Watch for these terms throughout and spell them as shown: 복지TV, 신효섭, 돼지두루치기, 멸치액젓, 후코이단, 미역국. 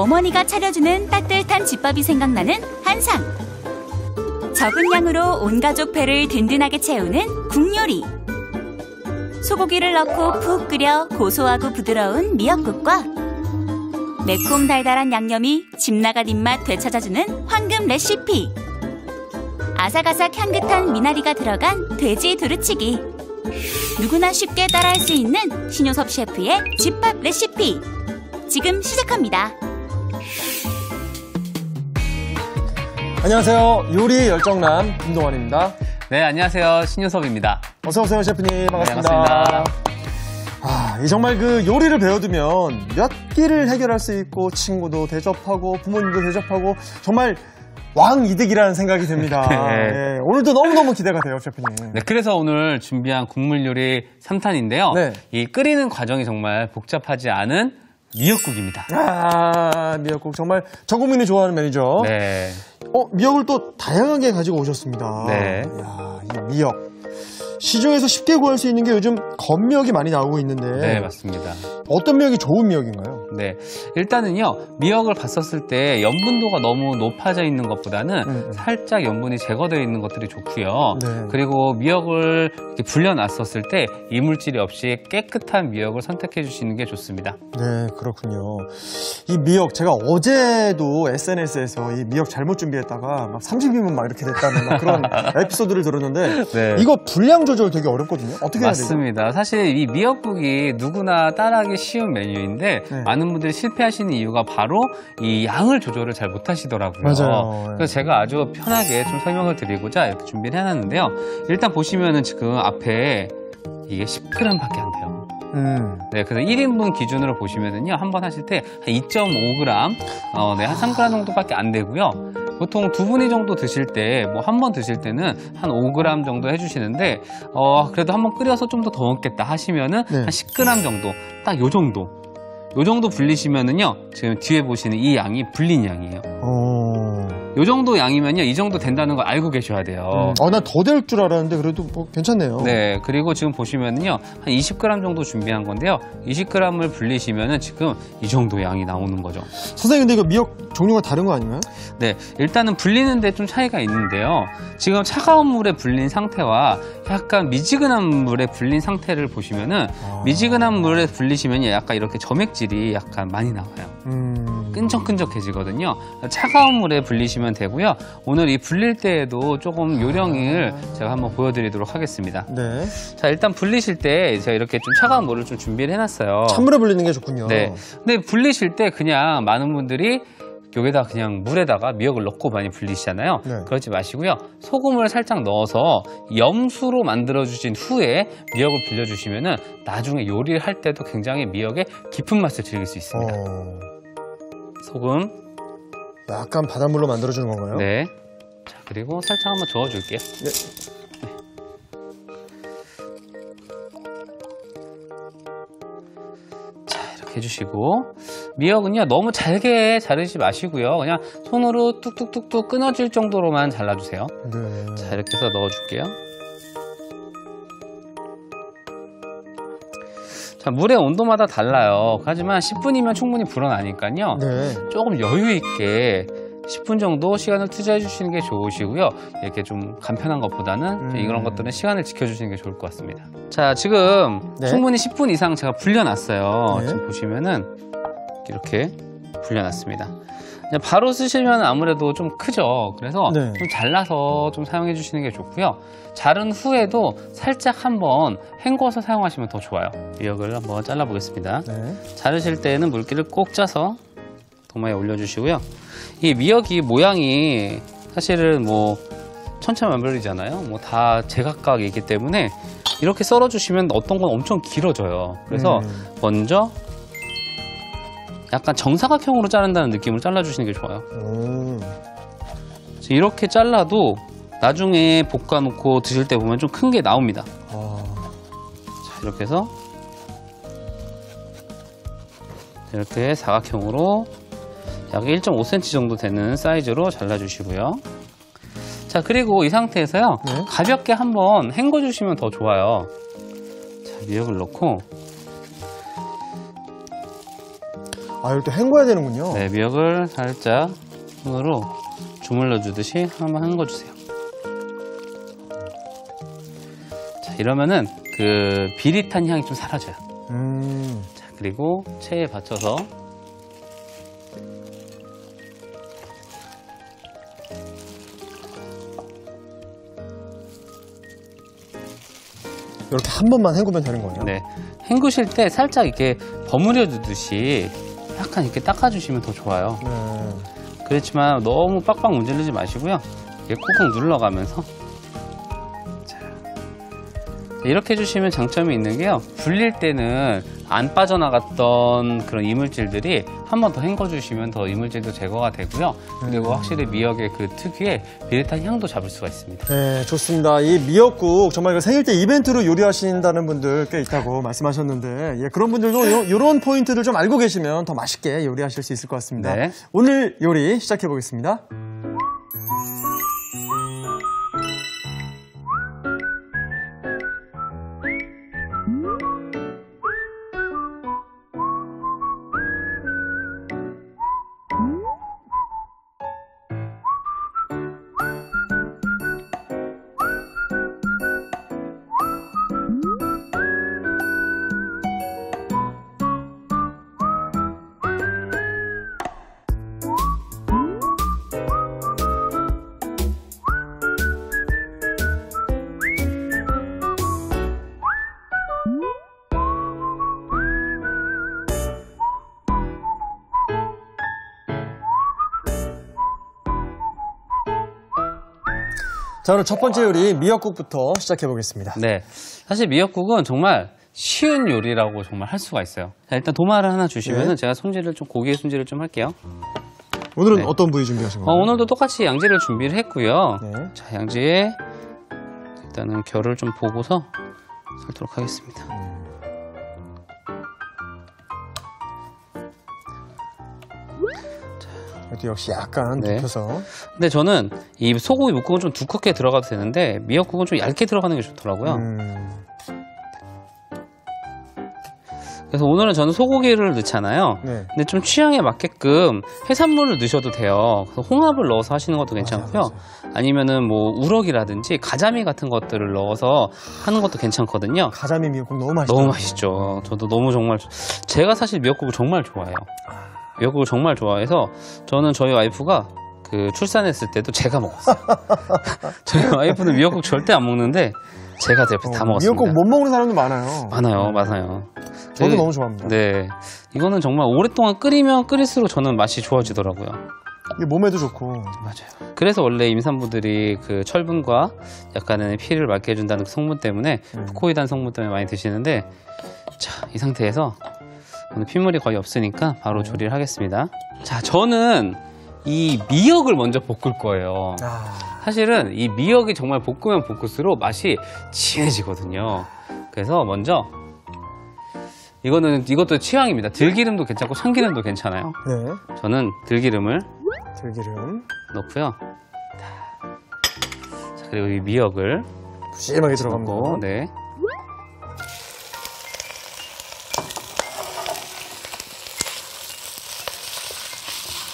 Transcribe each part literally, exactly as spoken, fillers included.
어머니가 차려주는 따뜻한 집밥이 생각나는 한상. 적은 양으로 온 가족 배를 든든하게 채우는 국요리. 소고기를 넣고 푹 끓여 고소하고 부드러운 미역국과 매콤 달달한 양념이 집 나간 입맛 되찾아주는 황금 레시피. 아삭아삭 향긋한 미나리가 들어간 돼지 두루치기. 누구나 쉽게 따라할 수 있는 신효섭 셰프의 집밥 레시피. 지금 시작합니다. 안녕하세요. 요리 열정남 김동환입니다. 네, 안녕하세요. 신효섭입니다. 어서오세요, 셰프님. 반갑습니다. 네, 반갑습니다. 아, 정말 그 요리를 배워두면 몇 끼를 해결할 수 있고 친구도 대접하고 부모님도 대접하고 정말 왕이득이라는 생각이 듭니다. 네. 예, 오늘도 너무너무 기대가 돼요, 셰프님. 네, 그래서 오늘 준비한 국물 요리 삼 탄인데요. 네. 이 끓이는 과정이 정말 복잡하지 않은 미역국입니다. 아, 미역국 정말 전 국민이 좋아하는 메뉴죠. 네. 어, 미역을 또 다양하게 가지고 오셨습니다. 네. 이야, 이 미역. 시중에서 쉽게 구할 수 있는 게 요즘 건미역이 많이 나오고 있는데. 네, 맞습니다. 어떤 미역이 좋은 미역인가요? 네, 일단은요, 미역을 봤었을 때 염분도가 너무 높아져 있는 것보다는 음. 살짝 염분이 제거되어 있는 것들이 좋고요. 네. 그리고 미역을 이렇게 불려놨었을 때 이물질이 없이 깨끗한 미역을 선택해 주시는 게 좋습니다. 네, 그렇군요. 이 미역, 제가 어제도 에스엔에스에서 이 미역 잘못 준비했다가 막 삼십 인분 막 이렇게 됐다는 막 그런 에피소드를 들었는데 네. 이거 분량 조절 되게 어렵거든요. 어떻게 해야 돼요? 맞습니다. 사실 이 미역국이 누구나 따라하기 쉬운 메뉴인데 네. 많은 분들이 실패하시는 이유가 바로 이 양을 조절을 잘 못하시더라고요. 맞아요. 그래서 네. 제가 아주 편하게 좀 설명을 드리고자 이렇게 준비를 해놨는데요. 일단 보시면은 지금 앞에 이게 십 그램밖에 안 돼요. 음. 네, 그래서 일 인분 기준으로 보시면은요, 한 번 하실 때 한 이 점 오 그램, 어, 네, 한 삼 그램 정도밖에 안 되고요. 보통 두 분이 정도 드실 때, 뭐 한 번 드실 때는 한 오 그램 정도 해주시는데, 어, 그래도 한번 끓여서 좀 더 더 먹겠다 하시면은 네. 한 십 그램 정도, 딱 요 정도. 요 정도 불리시면은요, 지금 뒤에 보시는 이 양이 불린 양이에요. 오. 요 정도 양이면요, 이 정도 된다는 걸 알고 계셔야 돼요. 음. 아, 나 더 될 줄 알았는데 그래도 뭐 괜찮네요. 네, 그리고 지금 보시면은요, 한 이십 그램 정도 준비한 건데요, 이십 그램을 불리시면은 지금 이 정도 양이 나오는 거죠. 선생님, 근데 이거 미역 종류가 다른 거 아닌가요? 네, 일단은 불리는데 좀 차이가 있는데요. 지금 차가운 물에 불린 상태와 약간 미지근한 물에 불린 상태를 보시면은 아. 미지근한 물에 불리시면요, 약간 이렇게 점액질이 약간 많이 나와요. 음. 끈적끈적해지거든요. 차가운 물에 불리시면 되고요. 오늘 이 불릴 때에도 조금 요령을 아... 제가 한번 보여드리도록 하겠습니다. 네. 자, 일단 불리실 때 제가 이렇게 좀 차가운 물을 좀 준비를 해놨어요. 찬물에 불리는 게 좋군요. 네. 근데 불리실 때 그냥 많은 분들이 여기다 그냥 물에다가 미역을 넣고 많이 불리시잖아요. 네. 그러지 마시고요. 소금을 살짝 넣어서 염수로 만들어주신 후에 미역을 불려주시면은 나중에 요리를 할 때도 굉장히 미역의 깊은 맛을 즐길 수 있습니다. 어... 소금. 약간 바닷물로 만들어주는 건가요? 네. 자, 그리고 살짝 한번 저어줄게요. 네. 네. 자, 이렇게 해주시고. 미역은요, 너무 잘게 자르지 마시고요. 그냥 손으로 뚝뚝뚝뚝 끊어질 정도로만 잘라주세요. 네. 자, 이렇게 해서 넣어줄게요. 자, 물의 온도마다 달라요. 하지만 십 분이면 충분히 불어나니까요. 네. 조금 여유 있게 십 분 정도 시간을 투자해 주시는 게 좋으시고요. 이렇게 좀 간편한 것보다는 음. 이런 것들은 시간을 지켜주시는 게 좋을 것 같습니다. 자, 지금 네. 충분히 십 분 이상 제가 불려놨어요. 네. 지금 보시면은 이렇게 불려놨습니다. 바로 쓰시면 아무래도 좀 크죠. 그래서 네. 좀 잘라서 좀 사용해 주시는 게 좋고요. 자른 후에도 살짝 한번 헹궈서 사용하시면 더 좋아요. 미역을 한번 잘라 보겠습니다. 네. 자르실 때는 물기를 꼭 짜서 도마에 올려주시고요. 이 미역이 모양이 사실은 뭐 천차만별이잖아요. 뭐 다 제각각이기 때문에 이렇게 썰어주시면 어떤 건 엄청 길어져요. 그래서 음. 먼저 약간 정사각형으로 자른다는 느낌으로 잘라주시는 게 좋아요. 음. 이렇게 잘라도 나중에 볶아놓고 드실 때 보면 좀 큰 게 나옵니다. 아. 자, 이렇게 해서 이렇게 사각형으로 약 일 점 오 센티미터 정도 되는 사이즈로 잘라주시고요. 자, 그리고 이 상태에서요 네? 가볍게 한번 헹궈주시면 더 좋아요. 자, 미역을 넣고 아, 이걸 또 헹궈야 되는군요. 네, 미역을 살짝 손으로 주물러 주듯이 한번 헹궈 주세요. 자, 이러면은 그 비릿한 향이 좀 사라져요. 음. 자, 그리고 체에 받쳐서 이렇게 한 번만 헹구면 되는 거예요? 네. 헹구실 때 살짝 이렇게 버무려 주듯이 약간 이렇게 닦아주시면 더 좋아요. 네. 그렇지만 너무 빡빡 문지르지 마시고요. 이렇게 콕콕 눌러가면서. 자. 이렇게 해주시면 장점이 있는 게요. 불릴 때는 안 빠져나갔던 그런 이물질들이 한 번 더 헹궈주시면 더 이물질도 제거가 되고요. 그리고 확실히 미역의 그 특유의 비릿한 향도 잡을 수가 있습니다. 네, 좋습니다. 이 미역국 정말 생일 때 이벤트로 요리하신다는 분들 꽤 있다고 말씀하셨는데, 예, 그런 분들도 이런 포인트를 좀 알고 계시면 더 맛있게 요리하실 수 있을 것 같습니다. 네. 오늘 요리 시작해 보겠습니다. 자, 오늘 첫 번째 요리 미역국부터 시작해 보겠습니다. 네, 사실 미역국은 정말 쉬운 요리라고 정말 할 수가 있어요. 자, 일단 도마를 하나 주시면 네. 제가 손질을 좀 고기의 손질을 좀 할게요. 오늘은 네. 어떤 부위 준비하신 거예요? 어, 오늘도 똑같이 양지를 준비를 했고요. 네. 자, 양지에 일단은 결을 좀 보고서 썰도록 하겠습니다. 역시 약간 눕혀서. 네. 근데 저는 이 소고기 묵국은 좀 두껍게 들어가도 되는데 미역국은 좀 얇게 들어가는 게 좋더라고요. 음. 그래서 오늘은 저는 소고기를 넣잖아요. 네. 근데 좀 취향에 맞게끔 해산물을 넣으셔도 돼요. 그래서 홍합을 넣어서 하시는 것도 괜찮고요. 맞아요, 맞아요. 아니면은 뭐 우럭이라든지 가자미 같은 것들을 넣어서 하는 것도 괜찮거든요. 가자미 미역국 너무 맛있죠. 너무 맛있죠. 저도 너무 정말 제가 사실 미역국을 정말 좋아해요. 미역국을 정말 좋아해서 저는 저희 와이프가 그 출산했을 때도 제가 먹었어요. 저희 와이프는 미역국 절대 안 먹는데 제가 제 옆에서 어, 다 먹었습니다. 미역국 못 먹는 사람도 많아요. 많아요, 많아요. 저도 네, 너무 좋아합니다. 네, 이거는 정말 오랫동안 끓이면 끓일수록 저는 맛이 좋아지더라고요. 이게 몸에도 좋고. 맞아요. 그래서 원래 임산부들이 그 철분과 약간의 피를 맑게 해준다는 그 성분 때문에 음. 후코이단 성분 때문에 많이 드시는데, 자, 이 상태에서 오늘 핏물이 거의 없으니까 바로 조리를 하겠습니다. 자, 저는 이 미역을 먼저 볶을 거예요. 사실은 이 미역이 정말 볶으면 볶을수록 맛이 진해지거든요. 그래서 먼저 이거는 이것도 취향입니다. 들기름도 괜찮고 참기름도 괜찮아요. 네. 저는 들기름을 들기름 넣고요. 자, 그리고 이 미역을 부심하게 들어가고, 네.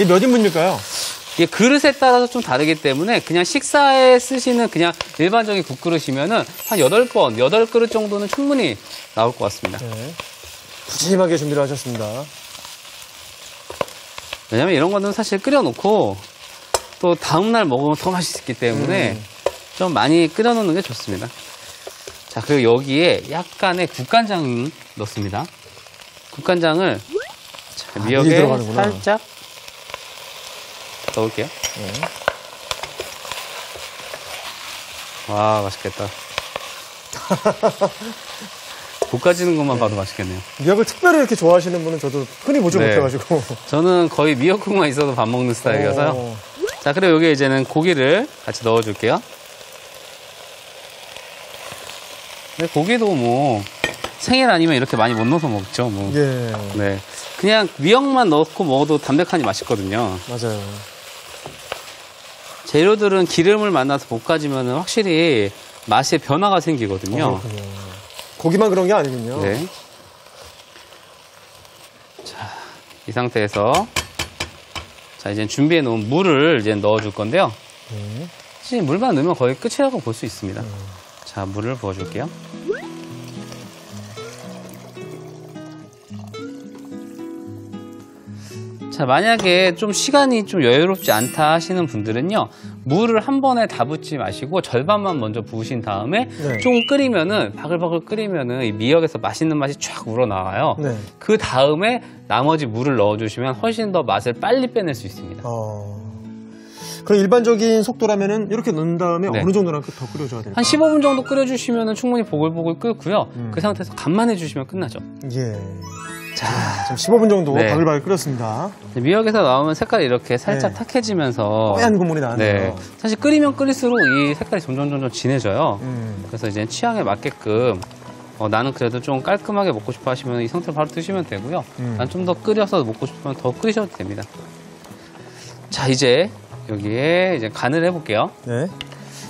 이게 몇 인분일까요? 이게 그릇에 따라서 좀 다르기 때문에 그냥 식사에 쓰시는 그냥 일반적인 국그릇이면은 한 여덟 번, 여덟 그릇 정도는 충분히 나올 것 같습니다. 네. 푸짐하게 준비를 하셨습니다. 왜냐면 이런 거는 사실 끓여놓고 또 다음날 먹으면 더 맛있기 때문에 음. 좀 많이 끓여놓는 게 좋습니다. 자, 그리고 여기에 약간의 국간장 넣습니다. 국간장을 자, 미역에 아, 살짝 넣을게요. 네. 와, 맛있겠다. 볶아지는 것만 네. 봐도 맛있겠네요. 미역을 특별히 이렇게 좋아하시는 분은 저도 흔히 보지 네. 못해가지고. 저는 거의 미역국만 있어도 밥 먹는 스타일이어서요. 오. 자, 그리고 여기에 이제는 고기를 같이 넣어줄게요. 근데 고기도 뭐 생일 아니면 이렇게 많이 못 넣어서 먹죠. 뭐. 예. 네. 그냥 미역만 넣고 먹어도 담백하니 맛있거든요. 맞아요. 재료들은 기름을 만나서 볶아지면 확실히 맛의 변화가 생기거든요. 어, 고기만 그런 게 아니군요. 네. 자, 이 상태에서 자 이제 준비해 놓은 물을 이제 넣어 줄 건데요. 네. 사실 물만 넣으면 거의 끝이라고 볼 수 있습니다. 네. 자 물을 부어 줄게요. 자 만약에 좀 시간이 좀 여유롭지 않다 하시는 분들은요 물을 한 번에 다 붓지 마시고 절반만 먼저 부으신 다음에 네. 조금 끓이면은 바글바글 끓이면은 이 미역에서 맛있는 맛이 쫙 우러나와요. 네. 그 다음에 나머지 물을 넣어주시면 훨씬 더 맛을 빨리 빼낼 수 있습니다. 어... 그럼 일반적인 속도라면은 이렇게 넣은 다음에 네. 어느 정도나 더 끓여줘야 될까요? 한 십오 분 정도 끓여주시면은 충분히 보글보글 끓고요. 음. 그 상태에서 간만 해주시면 끝나죠. 예. 자, 십오 분 정도 네. 바글바글 끓였습니다. 미역에서 나오면 색깔이 이렇게 살짝 네. 탁해지면서 뽀얀 국물이 나네요. 네. 사실 끓이면 끓일수록 이 색깔이 점점 점점 진해져요. 음. 그래서 이제 취향에 맞게끔 어, 나는 그래도 좀 깔끔하게 먹고 싶어 하시면 이 상태로 바로 드시면 되고요. 음. 난 좀 더 끓여서 먹고 싶으면 더 끓이셔도 됩니다. 자, 이제 여기에 이제 간을 해볼게요. 네.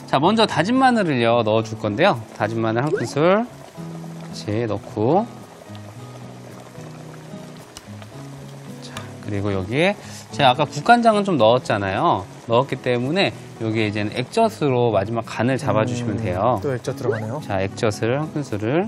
자, 먼저 다진 마늘을요 넣어줄 건데요. 다진 마늘 한 큰술 같이 넣고. 그리고 여기에 제가 아까 국간장은 좀 넣었잖아요. 넣었기 때문에 여기에 이제는 액젓으로 마지막 간을 잡아주시면 돼요. 음, 또 액젓 들어가네요. 자, 액젓을 한 큰술을.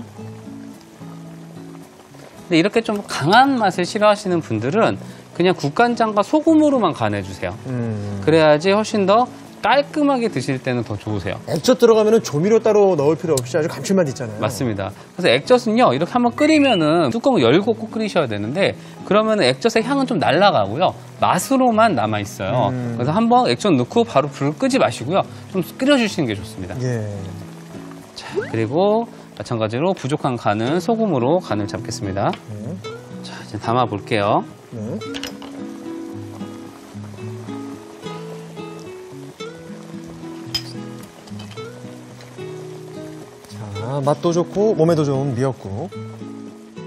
근데 이렇게 좀 강한 맛을 싫어하시는 분들은 그냥 국간장과 소금으로만 간해주세요. 음. 그래야지 훨씬 더 깔끔하게 드실 때는 더 좋으세요. 액젓 들어가면은 조미료 따로 넣을 필요 없이 아주 감칠맛 있잖아요. 맞습니다. 그래서 액젓은요 이렇게 한번 끓이면은 뚜껑을 열고 꼭 끓이셔야 되는데 그러면은 액젓의 향은 좀 날아가고요 맛으로만 남아 있어요. 음. 그래서 한번 액젓 넣고 바로 불을 끄지 마시고요 좀 끓여주시는 게 좋습니다. 예. 자 그리고 마찬가지로 부족한 간은 소금으로 간을 잡겠습니다. 음. 자 이제 담아 볼게요. 음. 맛도 좋고 몸에도 좋은 미역국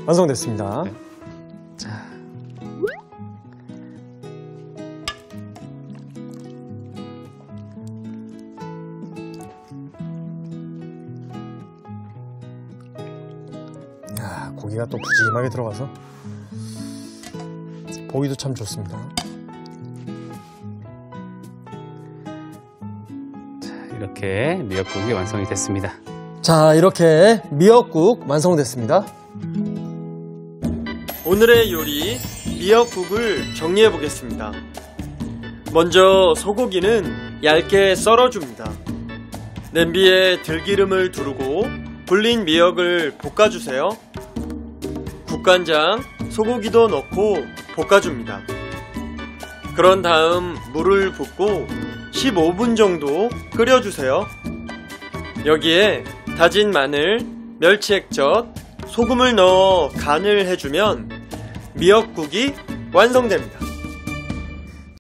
완성됐습니다. 네. 자. 야, 고기가 또 부지런하게 들어가서 보기도 참 좋습니다. 자, 이렇게 미역국이 완성이 됐습니다. 자, 이렇게 미역국 완성됐습니다. 오늘의 요리, 미역국을 정리해보겠습니다. 먼저 소고기는 얇게 썰어줍니다. 냄비에 들기름을 두르고 불린 미역을 볶아주세요. 국간장, 소고기도 넣고 볶아줍니다. 그런 다음 물을 붓고 십오 분 정도 끓여주세요. 여기에 다진 마늘, 멸치액젓, 소금을 넣어 간을 해주면 미역국이 완성됩니다.